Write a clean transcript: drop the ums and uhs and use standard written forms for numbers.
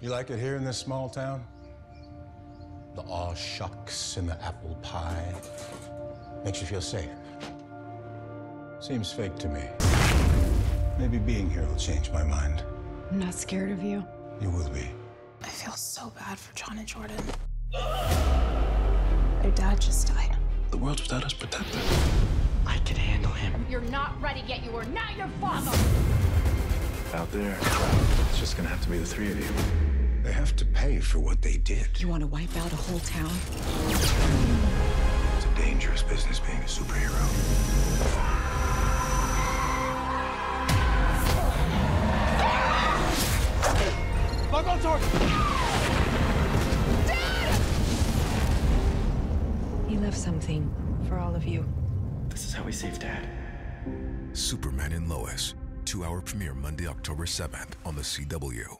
You like it here in this small town? The aw shucks and the apple pie. Makes you feel safe. Seems fake to me. Maybe being here will change my mind. I'm not scared of you. You will be. I feel so bad for John and Jordan. Their dad just died. The world without us protected. I can handle him. You're not ready yet. You are not your father. Out there, it's just gonna have to be the three of you. They have to pay for what they did. You want to wipe out a whole town? It's a dangerous business being a superhero. Dad! He left something for all of you. This is how we save Dad. Superman and Lois. 2-hour premiere Monday, October 7th on The CW.